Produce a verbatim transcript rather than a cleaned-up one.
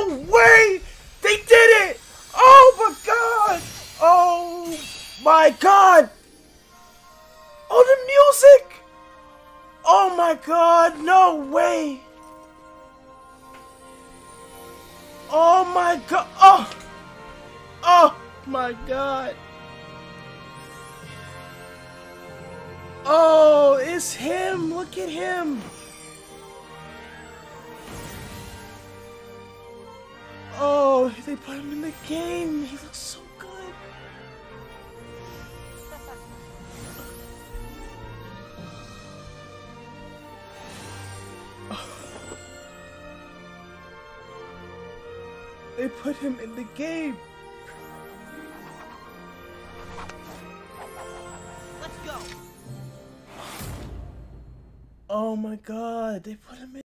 No way! They did it! Oh my god! Oh my god! Oh, the music! Oh my god, no way! Oh my god! Oh! Oh my god! Oh, it's him! Look at him! Oh, they put him in the game! He looks so good! Oh. They put him in the game! Let's go! Oh my god, they put him in.